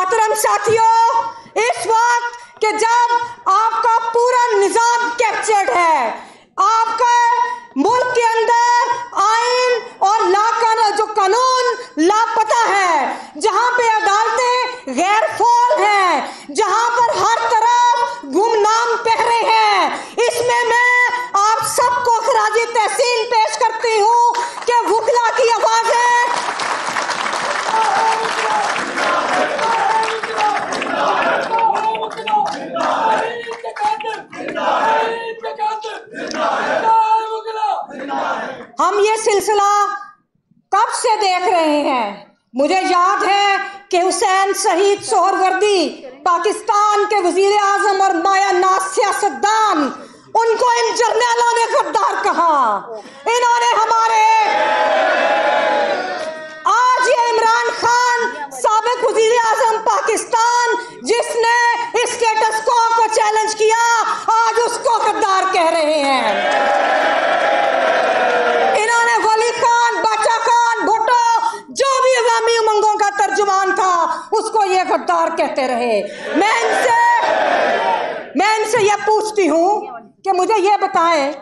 मोहतरम साथियों, इस वक्त कि जब आपका पूरा निजाम कैप्चर्ड है, आपका मुल्क के अंदर आइन और ला का जो कानून लापता है, जहां पे अदालतें गैर फौल हैं, जहां पर हर तरफ गुमनाम पहरे हैं, इसमें मैं आप सबको खराजी तहसीन पेश करती हूँ कि वुकला की आवाजें, हम ये सिलसिला कब से देख रहे हैं। मुझे याद है कि हुसैन शहीद सोहरवर्दी, पाकिस्तान के वजीर आजम और माया नाज सियासतदान, उनको इन जर्नलों ने गद्दार कहा। इन्होंने हमारे आज ये इमरान खान साबिक वजीर आजम पाकिस्तान, जिसने स्टेटस क्वो को चैलेंज किया, आज उसको गद्दार कह रहे हैं। इन्होंने वली खान, बाचा खान, भुट्टो, जो भी अवामी उमंगों का तर्जुमान था, उसको ये गद्दार कहते रहे। मैं इनसे यह पूछती हूँ कि मुझे ये बताएं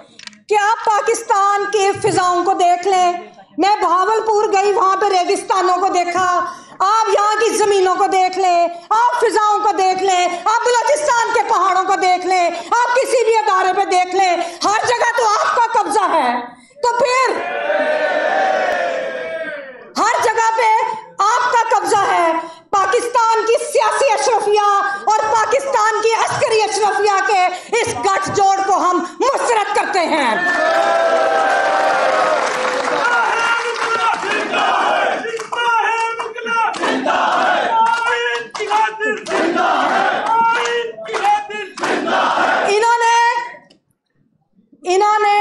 कि आप पाकिस्तान के फिजाओं को देख लें। मैं बहावलपुर गई, वहाँ पे रेगिस्तानों को देखा। आप यहाँ की ज़मीनों को देख लें, आप फिजाओं को देख लें, आप बलूचिस्तान के पहाड़ों को देख लें, आप किसी भी अदारे पे देख लें, हर जगह तो आपका कब्जा है। तो फिर हर जगह पे आपका कब्जा है। पाकिस्तान की सियासी अशरफिया और पाकिस्तान की अस्करी अशरफिया के इस गठजोड़ को हम मुस्तरद करते हैं। इन्होंने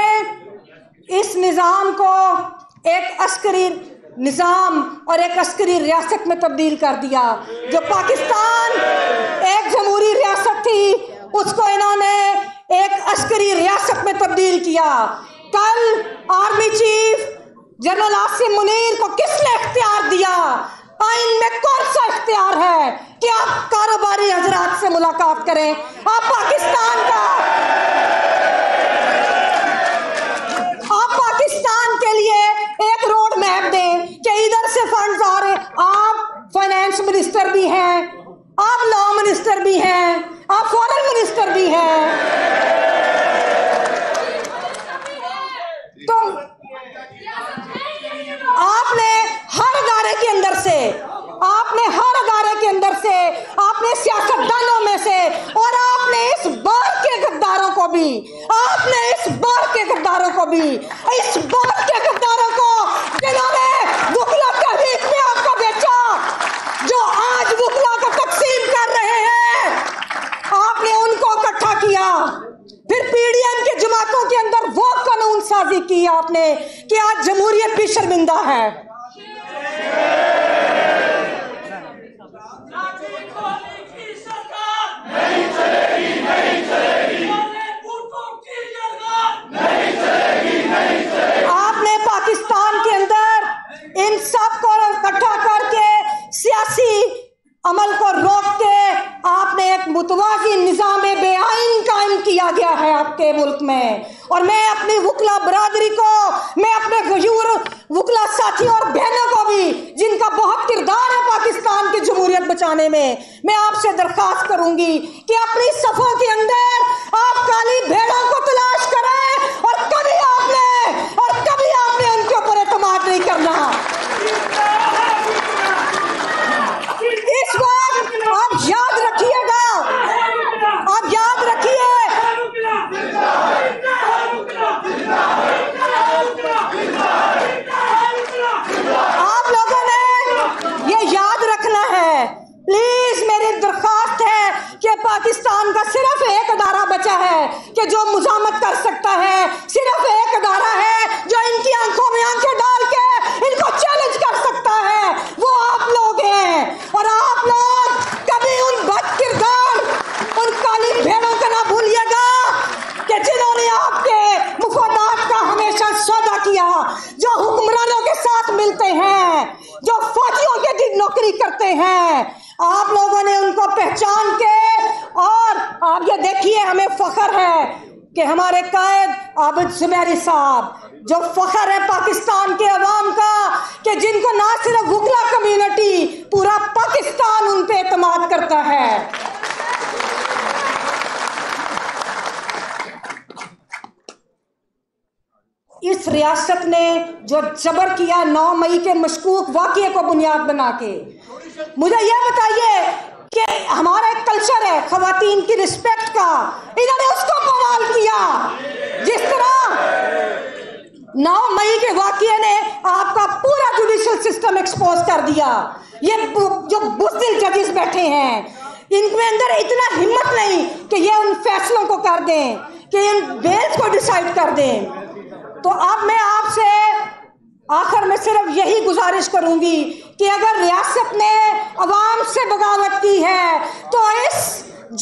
इस निज़ाम को एक अस्करी निज़ाम और एक अस्करी रियासत में तब्दील कर दिया। जो पाकिस्तान एक जमहूरी रियासत थी, उसको इन्होंने एक अस्करी रियासत में तब्दील किया। कल army chief general Asim Munir को किसने इख्तियार दिया? आइन में कौन सा इख्तियार है कि आप कारोबारी हजरात से मुलाकात करें? आप पाकिस्तान के लिए एक रोड मैप दें कि इधर से फंड्स आ रहे। आप फाइनेंस मिनिस्टर भी हैं, आप लॉ मिनिस्टर भी हैं, आप फॉरेन मिनिस्टर भी हैं, तो आपने हर अदारे के अंदर से आपने सियासतदानों में से, और आपने इस बार के गद्दारों को भी इस बार के गद्दारों को जिन्होंने वुकला के बीच में आपको बेचा, जो आज वुकला को तकसीम कर रहे हैं, आपने उनको इकट्ठा किया। फिर पीडीएम के जमातों के अंदर वो कानून साजी की आपने कि आज जमहूरियत भी शर्मिंदा है। आपने पाकिस्तान के अंदर इन सब को इकट्ठा करके सियासी अमल को रोक के आपने एक मुतवाज़ी निज़ामे बेआइन कायम किया गया है आपके मुल्क में। और मैं अपनी वुकला बरादरी को, मैं अपने गयूर वुकला साथियों और बहनों को भी, जिनका बहुत किरदार है पाकिस्तान की जमहूरियत बचाने में, मैं आपसे दरख्वास्त करूंगी कि अपनी सफ़ों के अंदर आप काली भेड़ों को तलाश करें, और कभी आपने उनके ऊपर एतमाद नहीं करना। इस वक्त आप याद रखिएगा आप लोगों ने ये याद रखना है। प्लीज मेरी दरख्वास्त है कि पाकिस्तान का सिर्फ एक अदारा बचा है कि जो मुजामत कर सकता है, सिर्फ एक अदारा है जो इनकी आंखों में आंखें डाल के इनको चैलेंज कर सकता है, वो आप लोग हैं। और आप लोग कभी उन बदकिरदार, उन काली भेड़ों का ना भूलिएगा कि जिन्होंने आपके मुफादात का हमेशा सौदा किया, जो हुक्मरानों के साथ मिलते हैं, जो फौजियों की नौकरी करते हैं। आप लोग हमें फख्र है कि हमारे कायद आबिद सुमेरी साहब, जो फख्र है पाकिस्तान के अवाम का कि जिनको ना सिर्फ वुकला कम्युनिटी, पूरा पाकिस्तान उन पे एतमाद करता है। इस रियासत ने जो जबर किया 9 मई के मशकूक वाक़ये को बुनियाद बना के, मुझे यह बताइए कि हमारा एक कल्चर है ख़वातीन की रिस्पेक्ट का, इन्होंने उसको बवाल किया। जिस तरह 9 मई के वाक़ये ने आपका पूरा जुडिशल सिस्टम एक्सपोज कर दिया। ये जो बुज़दिल जजेस बैठे हैं, इनके अंदर इतना हिम्मत नहीं कि ये उन फैसलों को कर दें, कि इन बेल्स को डिसाइड कर दें। तो अब मैं आपसे आखिर में सिर्फ यही गुजारिश करूंगी कि अगर रियासत ने अवाम से बगावत की है तो इस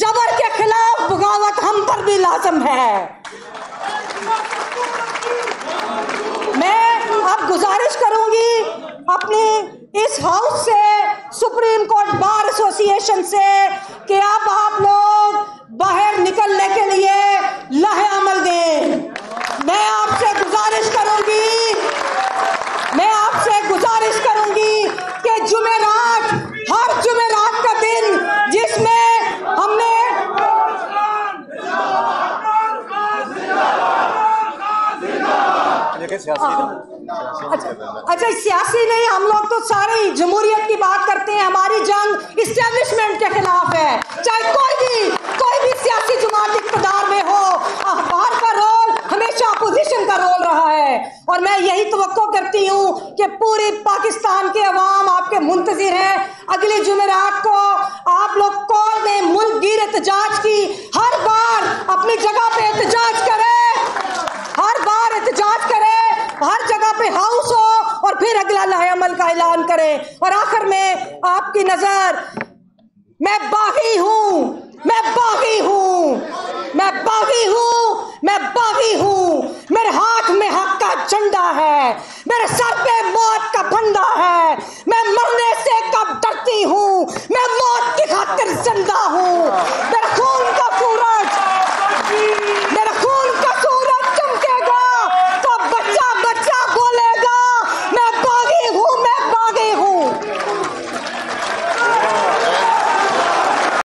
जबर के खिलाफ बगावत हम पर भी लाजम है। मैं अब गुजारिश करूंगी अपनी इस हाउस से, सुप्रीम कोर्ट बार एसोसिएशन से, कि अब आप लोग बाहर निकलने के लिए लहे अमल दें। मैं आपसे गुजारिश करूंगी कि हर जुमेरात का दिन जिसमें हमने अच्छा सियासी नहीं, हम लोग तो सारी जमहूरियत की बात करते हैं। हमारी जंग इस्टेब्लिशमेंट के खिलाफ है, चाहे कोई भी सियासी जमात इक़्तिदार में हो। अखबार का रोल हमेशा अपोजिशन का रोल रहा है, और मैं यही तवक्को करती हूँ कि पूरे पाकिस्तान के अवाम आपके मुंतज़िर हैं। अगली जुमेरात को आप लोग कॉल दें मुल्कगीर एहतजाज की। हर बार अपनी जगह पे एहतजाज करें, हर जगह पे हाउस हो, और फिर अगला लहे अमल का ऐलान करें। और आखिर में आपकी नज़र, मैं बागी हूँ, मेरे हाथ में हक का झंडा है, मेरे सर पे मौत का फंदा है। मैं मरने से कब डरती हूँ, मैं मौत की खातिर जिंदा हूँ।